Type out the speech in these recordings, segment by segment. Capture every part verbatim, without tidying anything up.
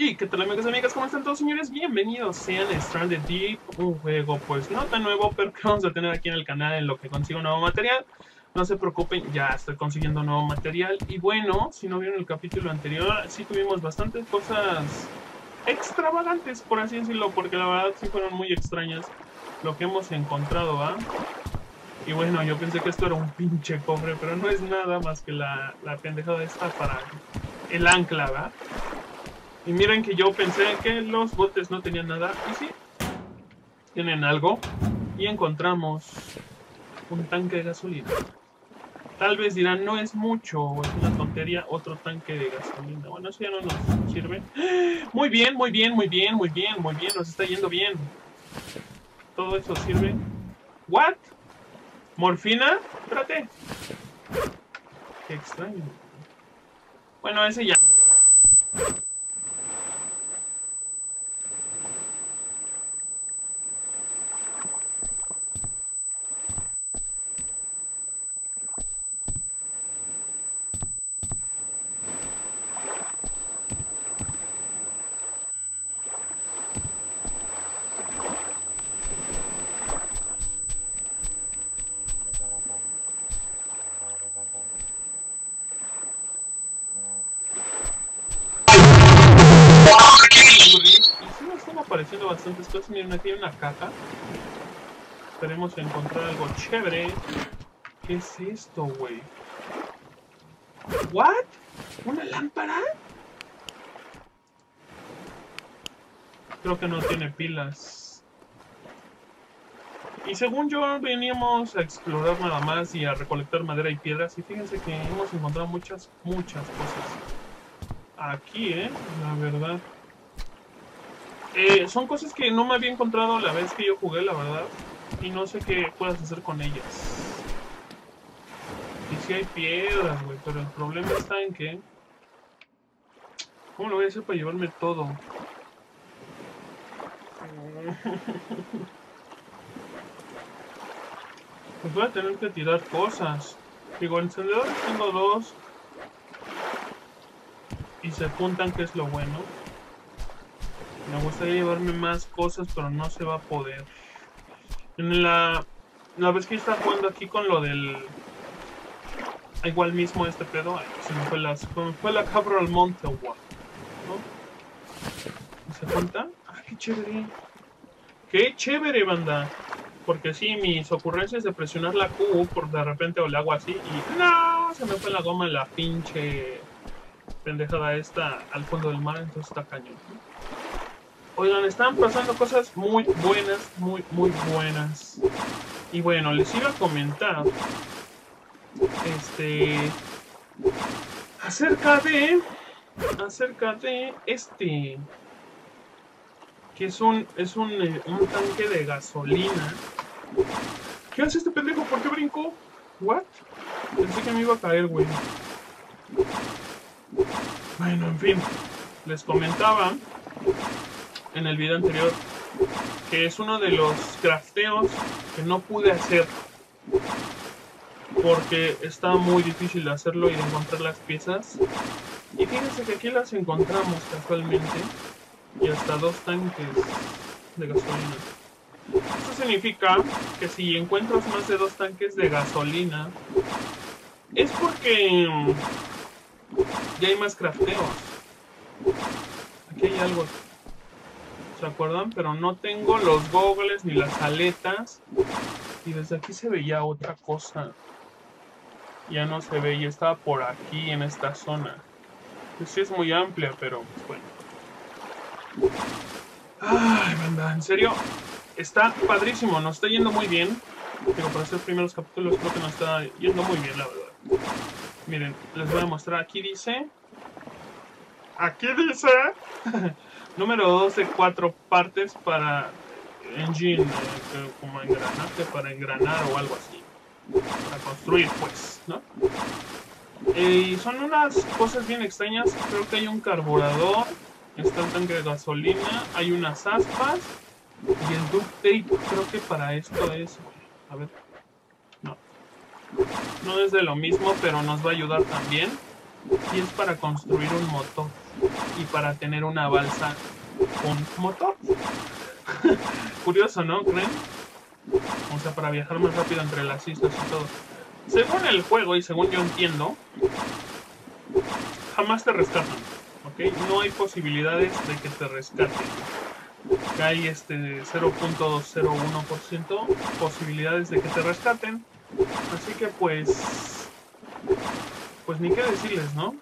Y qué tal, amigos y amigas, ¿cómo están todos, señores? Bienvenidos sean a Stranded Deep, un juego pues no tan nuevo, pero que vamos a tener aquí en el canal en lo que consigo nuevo material. No se preocupen, ya estoy consiguiendo nuevo material. Y bueno, si no vieron el capítulo anterior, sí tuvimos bastantes cosas extravagantes, por así decirlo, porque la verdad sí fueron muy extrañas lo que hemos encontrado, ¿ah? Y bueno, yo pensé que esto era un pinche cofre, pero no es nada más que la, la pendejada esta para el ancla, ¿verdad? Y miren que yo pensé que los botes no tenían nada, y sí, tienen algo. Y encontramos un tanque de gasolina. Tal vez dirán, no es mucho, o es una tontería, otro tanque de gasolina. Bueno, eso ya no nos sirve. Muy bien, muy bien, muy bien, muy bien, muy bien, nos está yendo bien. Todo eso sirve. ¿What? ¿Morfina? Espérate. Qué extraño. Bueno, ese ya. Apareciendo bastantes cosas. Miren, aquí hay una caja. Esperemos encontrar algo chévere. ¿Qué es esto, güey? ¿What? ¿Una lámpara? Creo que no tiene pilas. Y según yo veníamos a explorar nada más y a recolectar madera y piedras. Y fíjense que hemos encontrado muchas, muchas cosas aquí, eh, la verdad. Eh, son cosas que no me había encontrado la vez que yo jugué, la verdad. Y no sé qué puedas hacer con ellas. Y si sí hay piedras, güey, pero el problema está en que... ¿Cómo lo voy a hacer para llevarme todo? Pues voy a tener que tirar cosas. Digo, encendedores tengo dos. Y se apuntan, que es lo bueno. Me gustaría llevarme más cosas, pero no se va a poder. En la, la vez que estaba jugando aquí con lo del... Igual mismo este pedo. Ay, se me fue la, se me fue la cabra al monte, ¿no? ¿Se cuenta? ¡Ah, qué chévere! ¡Qué chévere, banda! Porque sí, mis ocurrencias de presionar la Q por de repente o la hago así y... ¡No! Se me fue la goma la pinche pendejada esta al fondo del mar, entonces está cañón. Oigan, están pasando cosas muy buenas, muy, muy buenas. Y bueno, les iba a comentar este acerca de acerca de este que es un es un, un tanque de gasolina. ¿Qué hace este pendejo? ¿Por qué brincó? ¿What? Pensé que me iba a caer, güey. Bueno, en fin, les comentaba en el video anterior que es uno de los crafteos que no pude hacer porque está muy difícil de hacerlo y de encontrar las piezas. Y fíjense que aquí las encontramos casualmente, y hasta dos tanques de gasolina. Esto significa que si encuentras más de dos tanques de gasolina es porque ya hay más crafteos. Aquí hay algo, ¿se acuerdan? Pero no tengo los gogles ni las aletas. Y desde aquí se veía otra cosa. Ya no se ve, ya estaba por aquí en esta zona. Pues sí es muy amplia, pero bueno. Ay, banda, en serio, está padrísimo, nos está yendo muy bien. Pero para hacer primeros capítulos creo que nos está yendo muy bien, la verdad. Miren, les voy a mostrar, aquí dice... Aquí dice... Número dos de cuatro partes para engine, eh, como engranaje, para engranar o algo así. Para construir, pues, ¿no? Y eh, son unas cosas bien extrañas. Creo que hay un carburador, está el tanque de gasolina, hay unas aspas y el duct tape, creo que para esto es... A ver... No. No es de lo mismo, pero nos va a ayudar también. Y es para construir un motor. Y para tener una balsa con motor. Curioso, ¿no? ¿Creen? O sea, para viajar más rápido entre las islas y todo. Según el juego y según yo entiendo, jamás te rescatan, ¿ok? No hay posibilidades de que te rescaten. Hay este cero punto cero uno por ciento posibilidades de que te rescaten. Así que pues... Pues ni qué decirles, ¿no?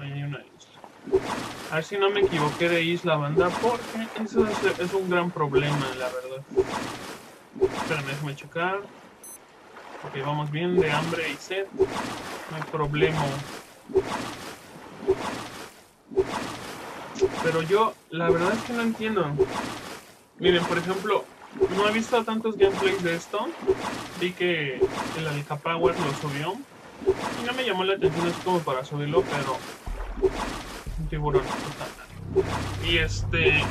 Ahí hay una isla. A ver si no me equivoqué de isla, banda, porque eso es, es un gran problema, la verdad. Espérame, déjame checar. Ok, vamos bien de hambre y sed. No hay problema. Pero yo, la verdad es que no entiendo. Miren, por ejemplo, no he visto tantos gameplays de esto. Vi que el AlcaPower lo subió. Y no me llamó la atención así como para subirlo, pero... Un tiburón. Y este...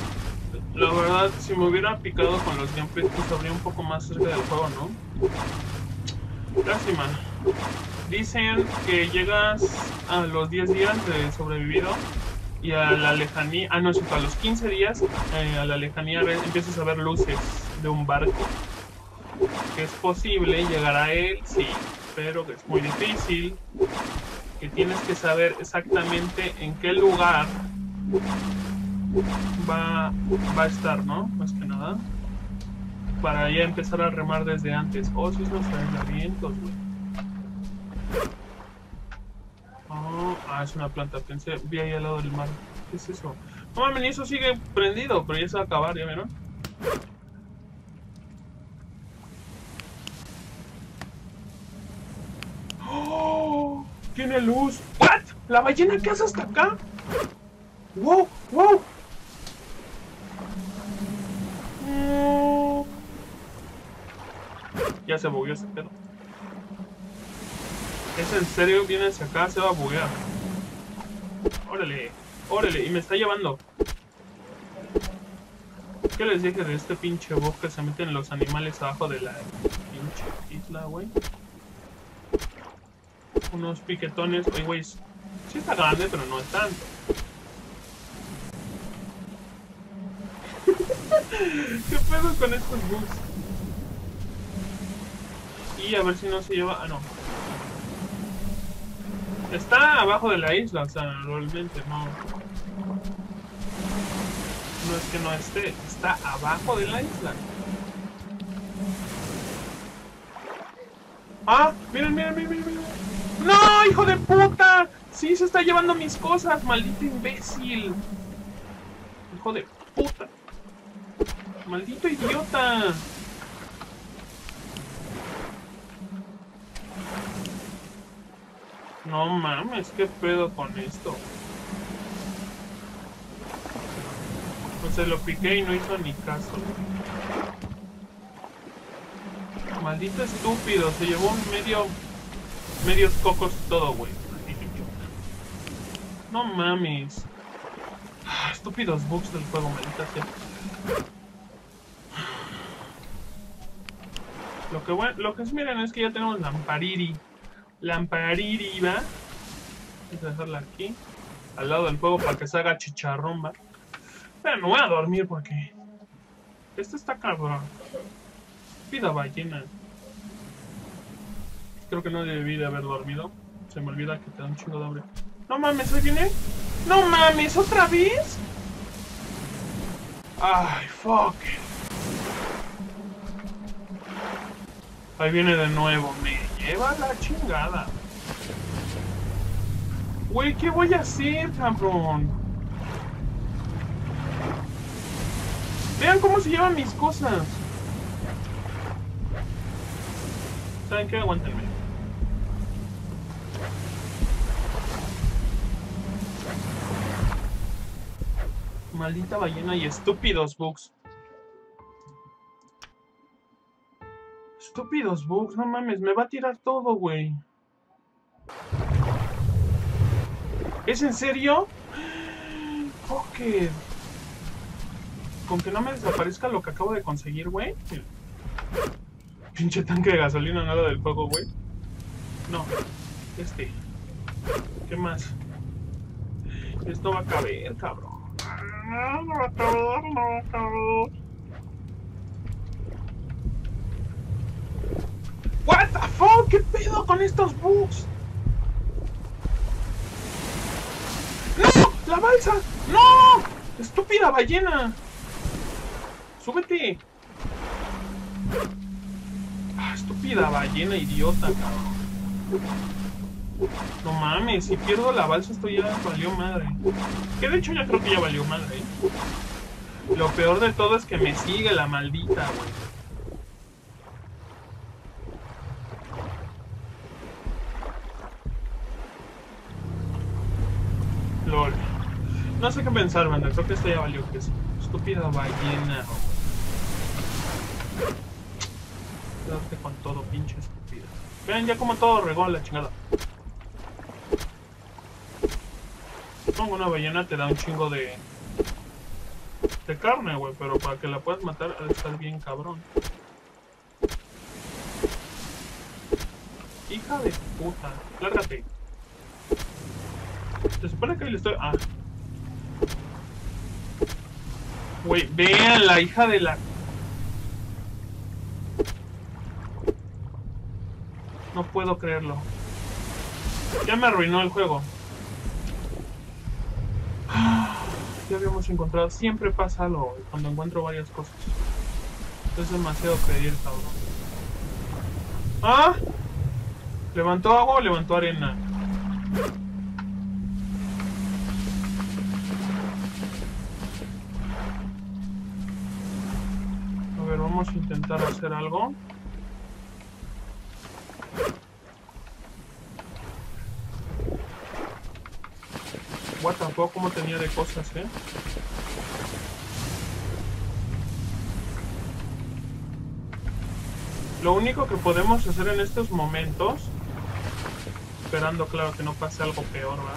La verdad, si me hubiera picado con los gameplays, pues habría un poco más cerca del juego, ¿no? Lástima. Dicen que llegas a los diez días de sobrevivido y a la lejanía, ah no, sí, a los quince días, eh, a la lejanía empiezas a ver luces de un barco. Que es posible llegar a él, sí, pero que es muy difícil, que tienes que saber exactamente en qué lugar va, va a estar, ¿no? Más que nada. Para ya empezar a remar desde antes. Oh, si sí, los aislamientos, güey. Oh, ah, es una planta. Pensé, vi ahí al lado del mar. ¿Qué es eso? No mames, eso sigue prendido, pero ya se va a acabar, ¿ya vieron? ¡Oh! ¡Tiene luz! ¿What? ¿La ballena que hace hasta acá? ¡Wow! ¡Wow! Ya se bugueó ese pedo. ¿Es en serio? Viene hacia acá, se va a buguear. Órale, órale, y me está llevando. ¿Qué les dije de este pinche bosque? Se meten los animales abajo de la pinche isla, güey. Unos piquetones, oye, güey. Sí está grande, pero no es tanto. ¿Qué pedo con estos bugs? Y a ver si no se lleva... Ah, no. Está abajo de la isla, o sea, realmente no... No es que no esté, está abajo de la isla. ¡Ah! ¡Miren, miren, miren, miren! ¡No, hijo de puta! ¡Sí, se está llevando mis cosas, maldito imbécil! ¡Hijo de puta! ¡Maldito idiota! No mames, qué pedo con esto. Pues se lo piqué y no hizo ni caso. Maldito estúpido, se llevó medio... Medios cocos todo, güey. No mames. Estúpidos bugs del juego, maldita sea. Lo que, bueno, lo que es, miren, es que ya tenemos Lampariri. Lampariri, va. Voy a dejarla aquí, al lado del fuego, para que se haga chicharrón, va. Pero me voy a dormir porque... Este está cabrón. Vida ballena. Creo que no debí de haber dormido. Se me olvida que te da un chingo de hambre. No mames, ¿ahí viene? No mames, ¿otra vez? Ay, fuck. Ahí viene de nuevo, me lleva la chingada. Güey, ¿qué voy a hacer, cabrón? Vean cómo se llevan mis cosas. ¿Saben qué? Aguántenme. Maldita ballena y estúpidos bugs. Estúpidos bugs, no mames, me va a tirar todo, güey. ¿Es en serio? Fuck it. Con que no me desaparezca lo que acabo de conseguir, güey. Pinche tanque de gasolina, nada del fuego, güey. No, este. ¿Qué más? Esto va a caber, cabrón. No, no va a caber, no va a caber. What the fuck, ¿qué pedo con estos bugs? ¡No! ¡La balsa! ¡No! ¡Estúpida ballena! ¡Súbete! Ah, estúpida ballena, idiota, cabrón. No mames, si pierdo la balsa esto ya valió madre. Que de hecho ya creo que ya valió madre. Lo peor de todo es que me sigue la maldita, güey. No sé qué pensar, banda. Creo que esto ya valió que es estúpida ballena. Darte con todo, pinche estúpida. Vean ya como todo regó la chingada. Pongo una ballena, te da un chingo de de carne, güey, pero para que la puedas matar ha de estar bien cabrón. Hija de puta, lárgate. Se supone que ahí le estoy... Ah. Güey, vean la hija de la... No puedo creerlo. Ya me arruinó el juego. Ya habíamos encontrado... Siempre pasa algo cuando encuentro varias cosas. Es demasiado pedir, cabrón. ¿Ah? ¿Levantó agua o levantó arena? Vamos a intentar hacer algo. What the fuck, como tenía de cosas, eh. Lo único que podemos hacer en estos momentos, esperando claro que no pase algo peor, ¿verdad?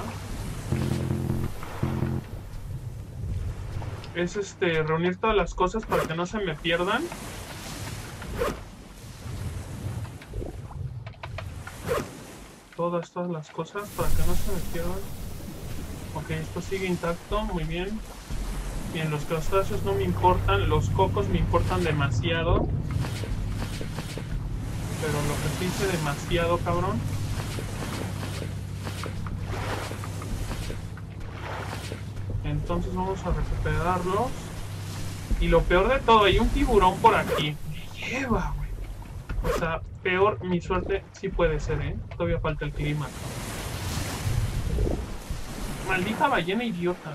Es este, reunir todas las cosas para que no se me pierdan. Todas, todas las cosas para que no se me pierdan. Ok, esto sigue intacto, muy bien. Bien, los crustáceos no me importan, los cocos me importan demasiado. Pero lo que hice demasiado, cabrón. Entonces vamos a recuperarlos. Y lo peor de todo, hay un tiburón por aquí. Me lleva, güey. O sea, peor mi suerte sí puede ser, ¿eh? Todavía falta el clima. Maldita ballena idiota.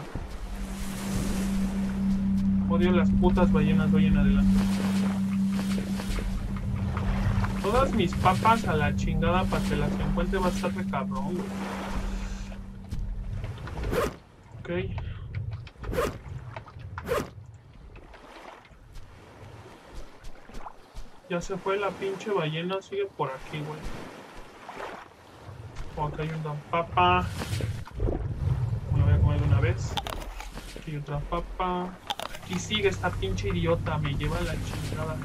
Odio las putas ballenas de hoy en adelante. Todas mis papas a la chingada para que las encuentre va a estar de cabrón, güey. Ok. Ya se fue la pinche ballena, sigue por aquí, güey. Oh, acá hay una papa. Me la voy a comer de una vez. Aquí hay otra papa. Aquí sigue esta pinche idiota, me lleva la chingada.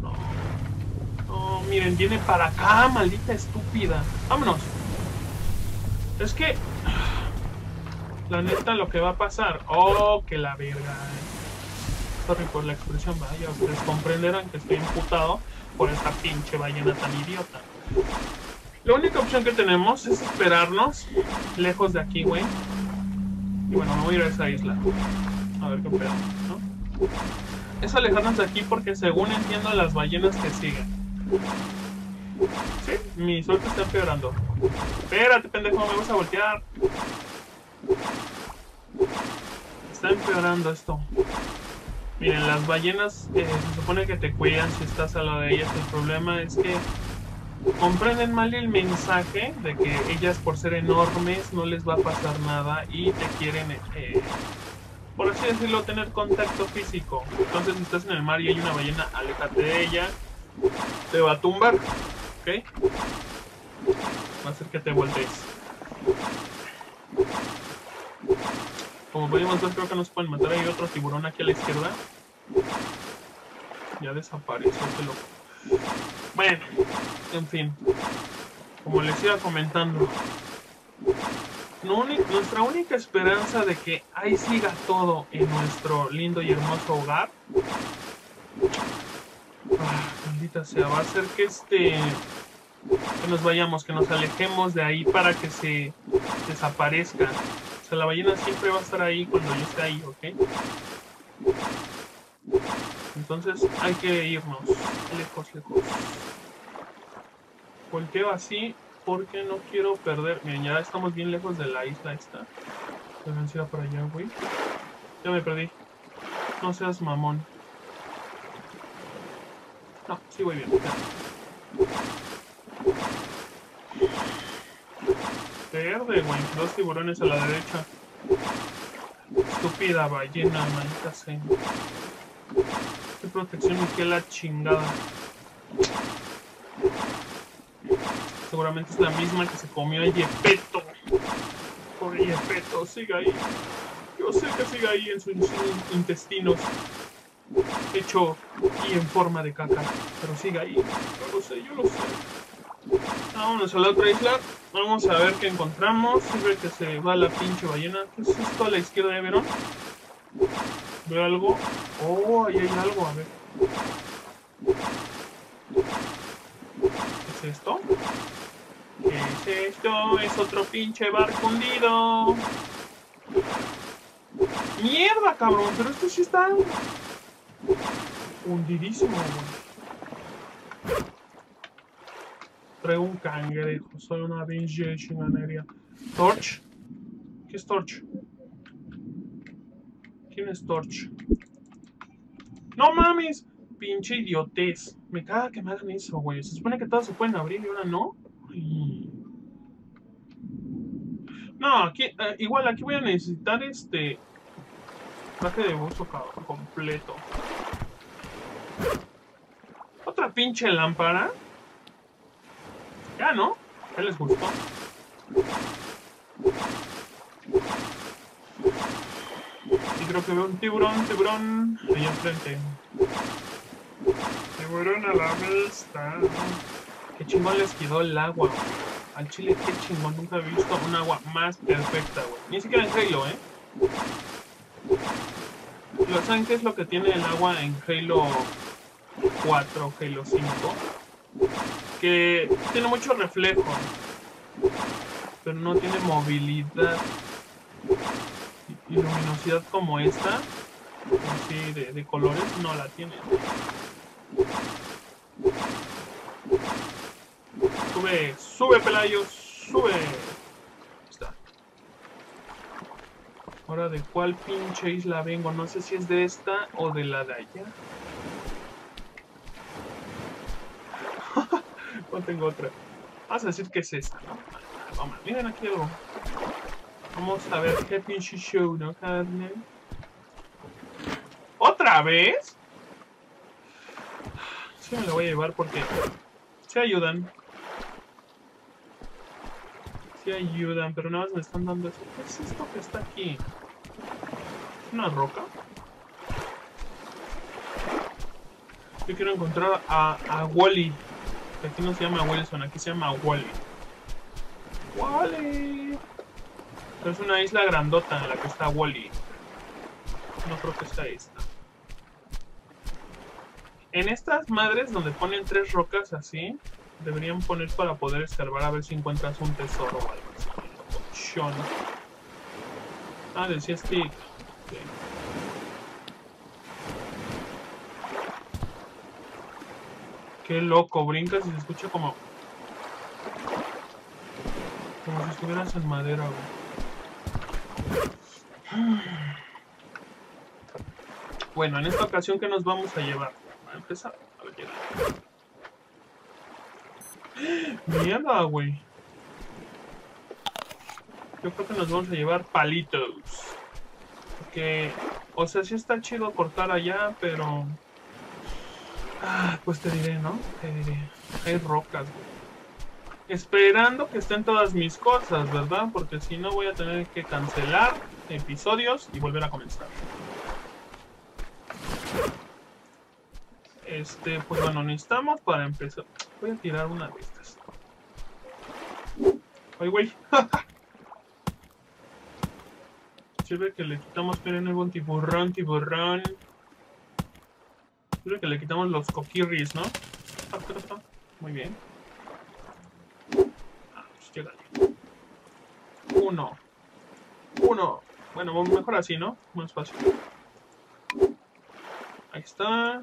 No. No, miren, viene para acá, maldita estúpida. Vámonos. Es que... La neta, lo que va a pasar... Oh, que la verga. Sorry por la expresión, vaya. Ustedes comprenderán que estoy imputado por esta pinche ballena tan idiota. La única opción que tenemos es esperarnos lejos de aquí, güey. Y bueno, me voy a ir a esa isla. A ver qué pedo, ¿no? Es alejarnos de aquí porque según entiendo las ballenas que siguen. Sí, mi suerte está empeorando. Espérate, pendejo, me vas a voltear. Está empeorando esto. Miren, las ballenas eh, se supone que te cuidan si estás a lado de ellas. El problema es que comprenden mal el mensaje de que ellas por ser enormes no les va a pasar nada y te quieren, eh, por así decirlo, tener contacto físico. Entonces si estás en el mar y hay una ballena, aléjate de ella. Te va a tumbar, ¿ok? Va a hacer que te voltees. Como podemos ver, creo que nos pueden matar. Hay otro tiburón aquí a la izquierda. Ya desapareció, qué loco. Bueno, en fin. Como les iba comentando, no, nuestra única esperanza de que ahí siga todo en nuestro lindo y hermoso hogar. Ah, maldita sea, va a ser que este... que nos vayamos, que nos alejemos de ahí para que se desaparezca. O sea, la ballena siempre va a estar ahí cuando yo esté ahí, ¿ok? Entonces hay que irnos lejos, lejos. Volteo así porque no quiero perder. Miren, ya estamos bien lejos de la isla esta. Deben ir para allá, güey. Ya me perdí. No seas mamón. No, sí voy bien. Verde, güey. Dos tiburones a la derecha. Estúpida ballena, maldita sea. Qué protección y qué la chingada. Seguramente es la misma que se comió el Yepeto. Por el Yepeto, sigue ahí. Yo sé que sigue ahí en sus intestinos. Hecho y en forma de caca. Pero sigue ahí. Yo lo sé, yo lo sé. Vámonos a la otra isla. Vamos a ver qué encontramos. Siempre que se va la pinche ballena. ¿Qué es esto a la izquierda de Verón? ¿Veo algo? Oh, ahí hay algo, a ver. ¿Qué es esto? ¿Qué es esto? Es otro pinche barco hundido. ¡Mierda, cabrón! Pero esto sí está hundidísimo, güey. Traigo un cangrejo. Soy una pinche chinganería. ¿Torch? ¿Qué es Torch? ¿Quién es Torch? ¡No mames! Pinche idiotez. Me caga que me hagan eso, güey. Se supone que todas se pueden abrir y ahora no. Ay. No, aquí, eh, igual aquí voy a necesitar este traje de buzo completo. Otra pinche lámpara. Ya, ¿no? ¿Qué les gustó? Y creo que veo un tiburón, tiburón allá enfrente. Tiburón a la vista. Qué chingón les quedó el agua, güey. Al chile, qué chingón. Nunca había visto un agua más perfecta, güey. Ni siquiera en Halo, ¿eh? ¿Lo saben qué es lo que tiene el agua en Halo cuatro, Halo cinco? Que tiene mucho reflejo, pero no tiene movilidad y luminosidad como esta, así de, de colores, no la tiene. Sube, sube, Pelayo, sube. Ahí está. Ahora, ¿de cuál pinche isla vengo? No sé si es de esta o de la de allá. No tengo otra. Vas a decir que es esta, ¿no? Vamos, miren aquí algo. Vamos a ver qué pinche show, ¿no, carne? ¿Otra vez? Sí me lo voy a llevar porque se ayudan. Se ayudan, pero nada más me están dando eso. ¿Qué es esto que está aquí? ¿Es una roca? Yo quiero encontrar a, a Wally. Aquí no se llama Wilson, aquí se llama Wally. ¡Wally! Pero es una isla grandota en la que está Wally. No creo que está esta. En estas madres donde ponen tres rocas así, deberían poner para poder escarbar a ver si encuentras un tesoro o algo así. Opción. Ah, decía Stick. Okay. Qué loco, brincas y se escucha como... como si estuvieras en madera, güey. Bueno, en esta ocasión, ¿qué nos vamos a llevar? A empezar. A ver qué. Mierda, güey. Yo creo que nos vamos a llevar palitos. Porque... o sea, sí está chido cortar allá, pero... ah, pues te diré, ¿no? Te diré. Hay rocas, güey. Esperando que estén todas mis cosas, ¿verdad? Porque si no voy a tener que cancelar episodios y volver a comenzar. Este, pues bueno, necesitamos para empezar. Voy a tirar una de estas. ¡Ay, güey! Sirve que le quitamos, pero en el buen tiburón, tiburón. Sirve que le quitamos los coquirris, ¿no? Muy bien. Vamos, llegale. Uno. Uno. Bueno, mejor así, ¿no? Más fácil. Ahí está.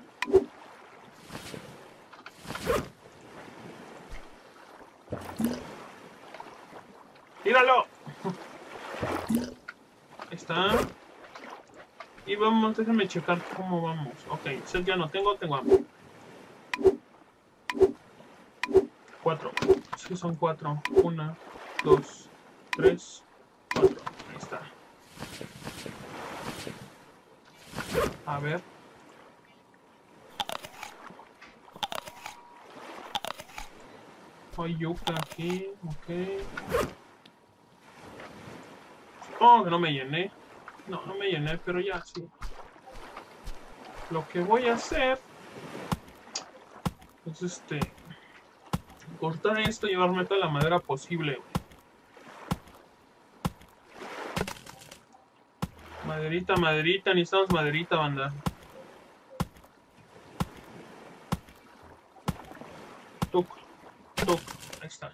¡Tíralo! Ahí está. Y vamos, déjame checar cómo vamos. Ok, set ya no tengo, tengo hambre. Cuatro. Es que son cuatro. Una, dos, tres, cuatro. Ahí está. A ver. Hay yuca aquí, ok. Supongo que no me llené. No, no me llené, pero ya sí. Lo que voy a hacer es este. Cortar esto y llevarme toda la madera posible. Maderita, maderita, necesitamos maderita, banda. Toc, toc, ahí está.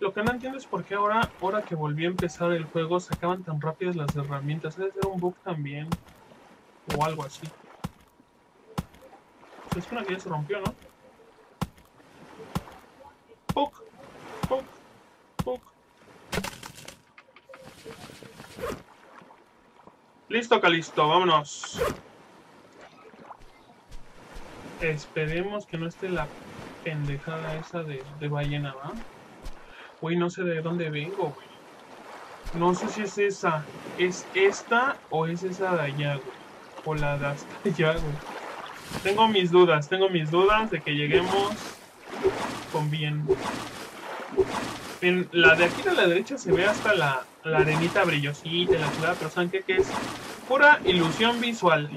Lo que no entiendo es por qué ahora, ahora que volví a empezar el juego, se acaban tan rápidas las herramientas. Debe ser un bug también. O algo así. Se supone que ya se rompió, ¿no? Poc, poc, poc. Listo, Calisto, vámonos. Esperemos que no esté la pendejada esa de, de ballena, ¿va? Uy, no sé de dónde vengo, güey. No sé si es esa. ¿Es esta o es esa de allá, güey? O la de hasta allá, güey. Tengo mis dudas, tengo mis dudas de que lleguemos con bien. En la de aquí de la derecha se ve hasta la, la arenita brillosita, la ciudad, pero ¿saben qué? Que es pura ilusión visual.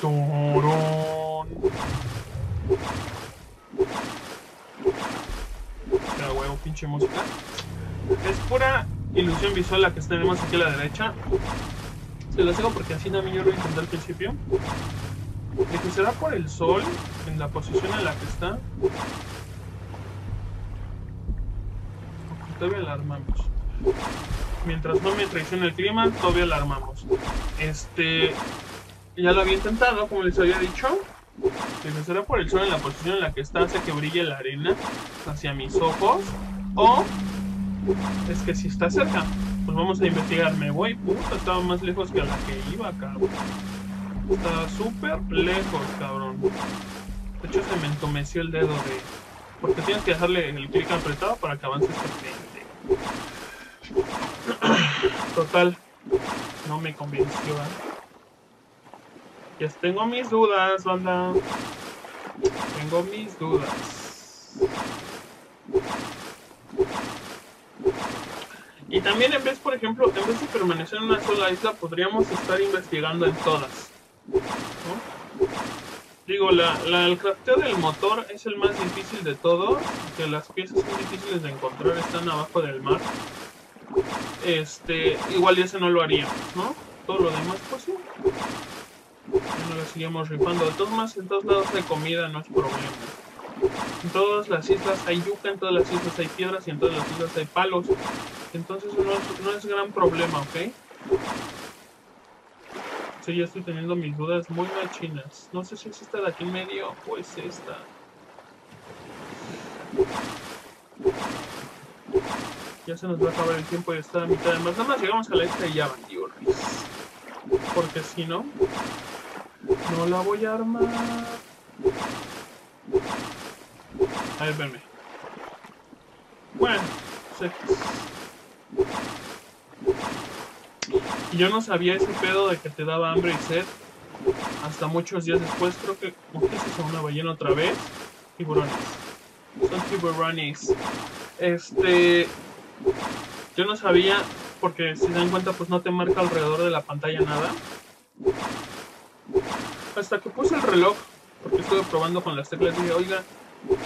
¡Turón! Pero huevo, pinche música. Es pura ilusión visual la que tenemos aquí a la derecha. Se las hago porque así también yo lo intenté al principio. De que será por el sol, en la posición en la que está. Todavía la armamos. Mientras no me traicione el clima, todavía la armamos. Este... Ya lo había intentado, como les había dicho. Será por el sol en la posición en la que está, hace que brille la arena hacia mis ojos. O... Es que si está cerca, pues vamos a investigar. Me voy, puta, estaba más lejos que a la que iba, cabrón. Estaba súper lejos, cabrón. De hecho, se me entumeció el dedo de... Porque tienes que dejarle el clic apretado para que avance este cliente. Total, no me convenció. Ya tengo mis dudas, banda. Tengo mis dudas. Y también en vez, por ejemplo, en vez de permanecer en una sola isla, podríamos estar investigando en todas, ¿no? Digo, la, la, el crafteo del motor es el más difícil de todo, que las piezas más difíciles de encontrar están abajo del mar. Este, igual ese no lo haría, ¿no? Todo lo demás, pues sí. Bueno, lo seguimos rifando. De todos más, en todos lados hay comida, no es problema. En todas las islas hay yuca, en todas las islas hay piedras y en todas las islas hay palos. Entonces no es, no es gran problema, ¿ok? Sí, ya estoy teniendo mis dudas muy machinas. No sé si es esta de aquí en medio o es esta. Ya se nos va a acabar el tiempo y está a mitad de más. Nada más llegamos a la esta y ya van, tío. Porque si no, no la voy a armar. A ver, verme. Bueno, sé. Yo no sabía ese pedo de que te daba hambre y sed hasta muchos días después. Creo que... ¿Qué es eso? ¿Una ballena otra vez? Tiburones. Son tiburones. Este... Yo no sabía, porque si dan cuenta, pues no te marca alrededor de la pantalla nada. Hasta que puse el reloj, porque estuve probando con las teclas y dije, oiga,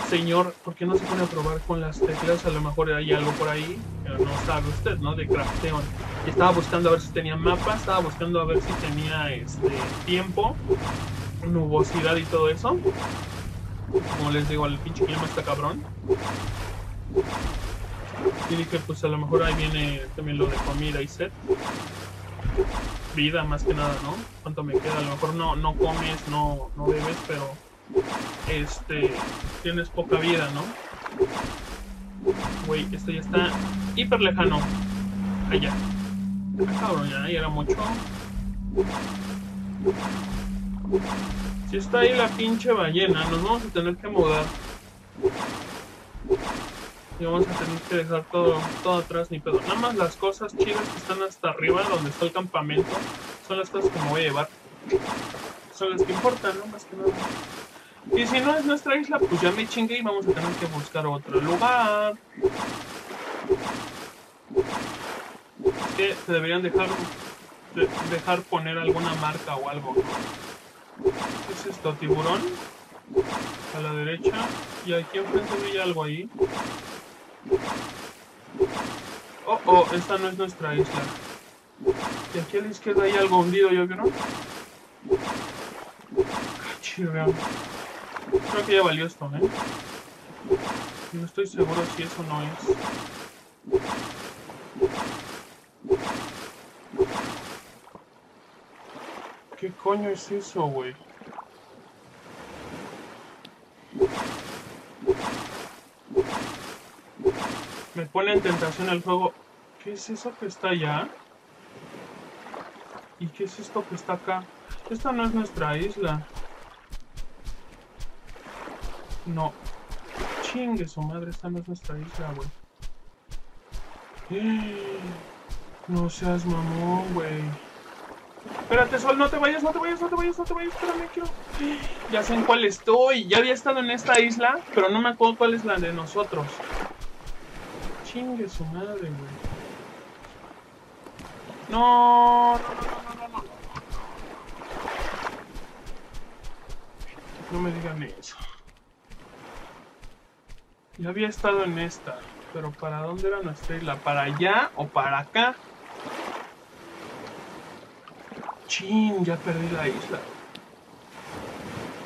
señor, ¿por qué no se pone a probar con las teclas? A lo mejor hay algo por ahí, pero no sabe usted, ¿no? De crafteo. Estaba buscando a ver si tenía mapa, estaba buscando a ver si tenía este tiempo, nubosidad y todo eso. Como les digo, el pinche clima está cabrón. Y dije, pues a lo mejor ahí viene también lo de comida y sed. Vida más que nada, ¿no? ¿Cuánto me queda? A lo mejor no, no comes, no, no bebes, pero este tienes poca vida, ¿no? Güey, esto ya está hiper lejano. Allá. Ah, cabrón, ya, ya era mucho. Si está ahí la pinche ballena, nos vamos a tener que mudar. Y vamos a tener que dejar todo, todo atrás, ni pedo. Nada más las cosas chidas que están hasta arriba, donde está el campamento, son las cosas que me voy a llevar. Son las que importan, ¿no? Más que nada. Y si no es nuestra isla, pues ya me chingué y vamos a tener que buscar otro lugar. Es que se deberían dejar, de, dejar poner alguna marca o algo. ¿Qué es esto? ¿Tiburón? A la derecha. Y aquí enfrente brilla algo ahí. Oh, oh, esta no es nuestra isla. Y aquí a la izquierda hay algo hundido, ¿yo vieron? Cachirreal. Creo que ya valió esto, ¿eh? No estoy seguro si eso no es. ¿Qué coño es eso, güey? Me pone en tentación el juego. ¿Qué es eso que está allá? ¿Y qué es esto que está acá? Esta no es nuestra isla. No. Chingue su madre, esta no es nuestra isla, güey. No seas mamón, güey. Espérate, Sol, no te vayas, no te vayas, no te vayas, no te vayas, espérame, quiero... Ya sé en cuál estoy. Ya había estado en esta isla, pero no me acuerdo cuál es la de nosotros. Chingue su madre, güey. No, no, no, no, no, no. No me digan eso. Ya había estado en esta, pero ¿para dónde era nuestra isla? ¿Para allá o para acá? Chin, ya perdí la isla.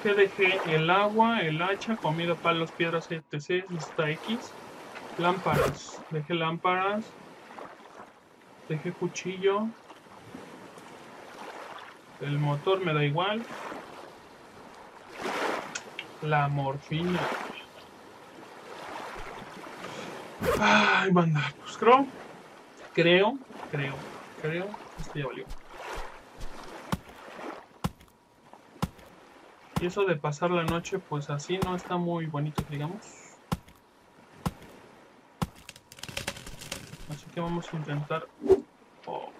Que dejé el agua, el hacha, comida, palos, piedras, etcétera. Está X. Lámparas, dejé lámparas, dejé cuchillo, el motor me da igual, la morfina. Ay, banda, pues creo, creo, creo, creo, esto ya valió. Y eso de pasar la noche, pues así no está muy bonito, digamos. Así que vamos a intentar... Oh,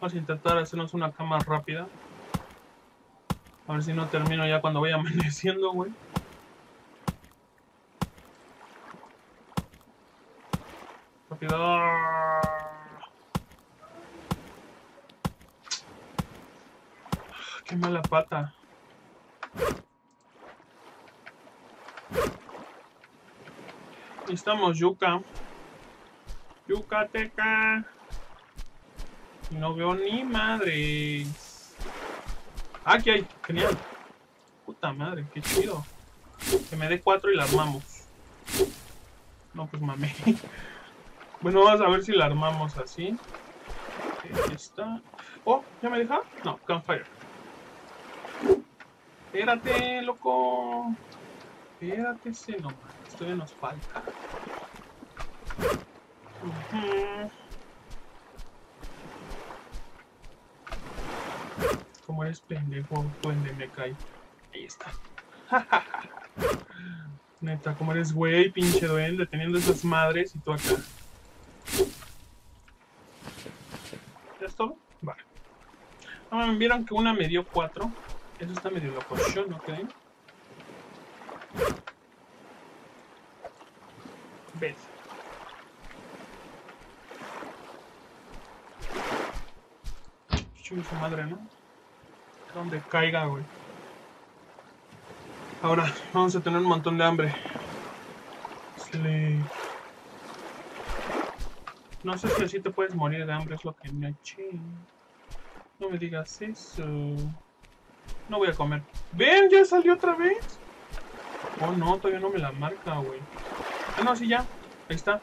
vamos a intentar hacernos una cama rápida. A ver si no termino ya cuando vaya amaneciendo, güey. Rápido. Qué mala pata. Ahí estamos, yuca. Yucateca. No veo ni madre. Ah, aquí hay. Genial. Puta madre, qué chido. Que me dé cuatro y la armamos. No, pues mame. Bueno, vamos a ver si la armamos así. Aquí está. Oh, ¿ya me deja? No, campfire. Espérate, loco. Espérate, se nomás. Esto ya nos falta. Como eres pendejo, duende, me cae. Ahí está. Neta, como eres güey, pinche duende, teniendo esas madres y tú acá. ¿Ya es todo? Vale. Ah, me vieron que una me dio cuatro. Eso está medio loco, yo no creo. ¿Ves? Chuy su madre, ¿no? Donde caiga, güey. Ahora, vamos a tener un montón de hambre. Se le... No sé si así te puedes morir de hambre, es lo que me eché. No me digas eso. No voy a comer. ¡Ven! ¿Ya salió otra vez? Oh, no, todavía no me la marca, güey. Ah, no, sí, ya. Ahí está.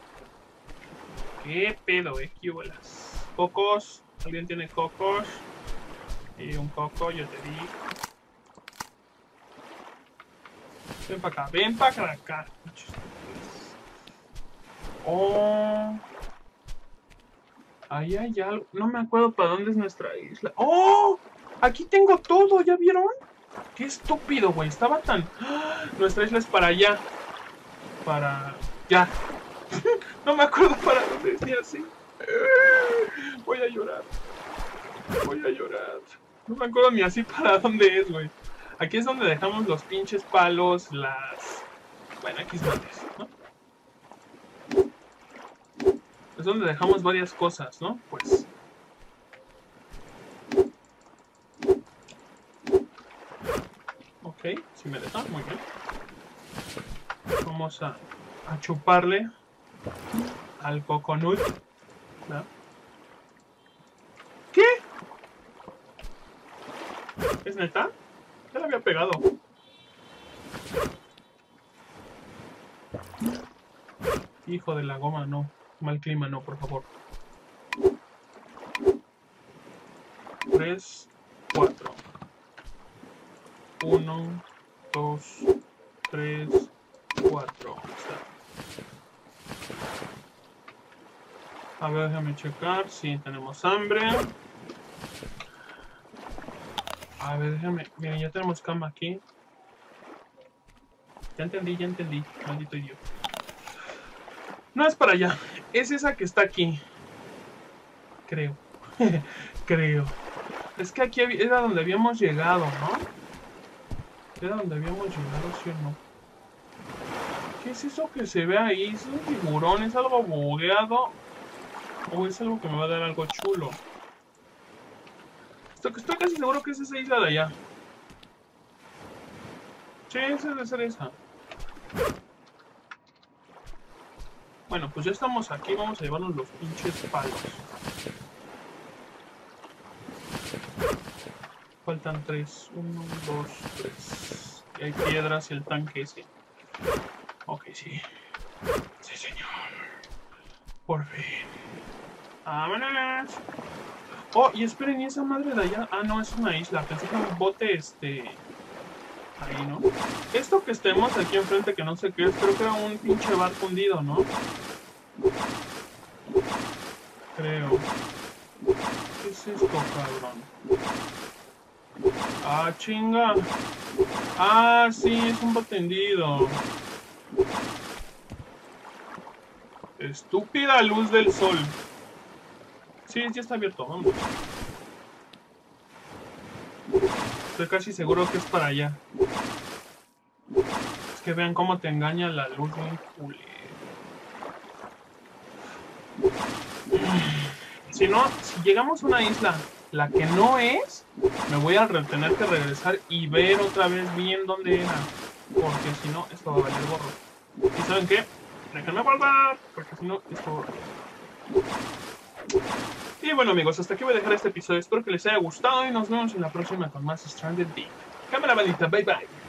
¿Qué pedo, eh? ¿Qué bolas? Cocos. ¿Alguien tiene cocos? Y un coco, yo te di. Ven para acá, ven para acá. Oh... Ahí hay algo. No me acuerdo para dónde es nuestra isla. ¡Oh! Aquí tengo todo, ¿ya vieron? ¡Qué estúpido, güey! Estaba tan... ¡Ah! Nuestra isla es para allá. Para... Ya. No me acuerdo para dónde es ni así. Voy a llorar. Voy a llorar. No me acuerdo ni así para dónde es, güey. Aquí es donde dejamos los pinches palos, las... Bueno, aquí es donde es, ¿no? Es donde dejamos varias cosas, ¿no? Pues. Ok, si me deja, muy bien. Vamos a, a chuparle al coconut. ¿No? ¿Qué? ¿Es neta? Ya la había pegado. Hijo de la goma, no. Mal clima, no, por favor. Tres, cuatro. Uno, dos, tres, cuatro. A ver, déjame checar si tenemos hambre. A ver, déjame... Miren, ya tenemos cama aquí. Ya entendí, ya entendí. Maldito idiota. No es para allá. Es esa que está aquí. Creo. Creo. Es que aquí era donde habíamos llegado, ¿no? Era donde habíamos llegado, ¿sí o no? ¿Qué es eso que se ve ahí? ¿Es un tiburón? ¿Es algo bugueado? ¿O es algo que me va a dar algo chulo? Estoy, estoy casi seguro que es esa isla de allá. Sí, esa debe ser esa. Bueno, pues ya estamos aquí, vamos a llevarnos los pinches palos. Faltan tres. Uno, dos, tres. Y hay piedras y el tanque ese. Ok, sí. Sí, señor. Por fin. ¡Vámonos! Oh, y esperen, ¿y esa madre de allá? Ah, no, es una isla. Pensé que era un bote, este... Ahí, ¿no? Esto que estemos aquí enfrente, que no sé qué es, creo que era un pinche barco hundido, ¿no? Creo. ¿Qué es esto, cabrón? ¡Ah, chinga! ¡Ah, sí! Es un bote hundido. Estúpida luz del sol. Sí, ya está abierto, vamos. Estoy casi seguro que es para allá. Es que vean cómo te engaña la luz, muy culero. Si no, si llegamos a una isla, la que no es, me voy a tener que regresar y ver otra vez bien dónde era. Porque si no, esto va a valer gorro. ¿Y saben qué? Déjenme guardar, porque si no, esto va a valer. Y bueno amigos, hasta aquí voy a dejar este episodio. Espero que les haya gustado y nos vemos en la próxima con más Stranded Deep. Cámara maldita, bye bye.